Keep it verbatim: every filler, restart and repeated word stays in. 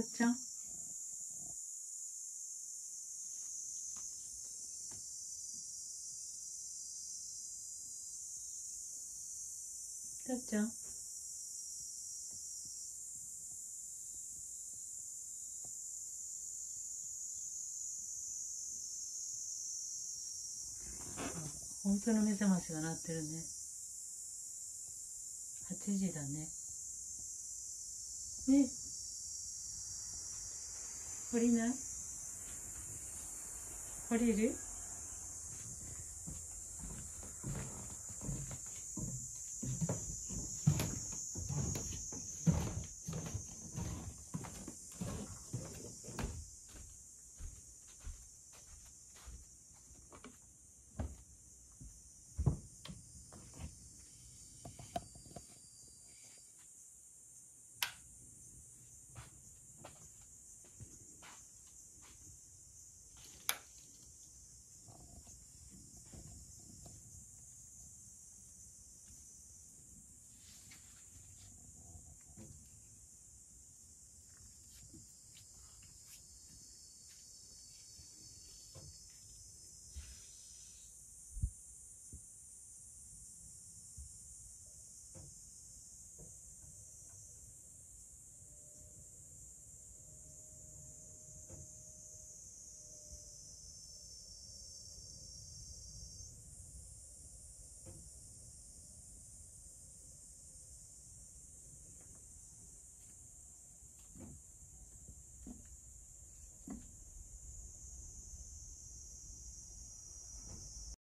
さちゃん。さちゃん。本当の目覚ましが鳴ってるね。はちじだね。ね。降りない？降りる？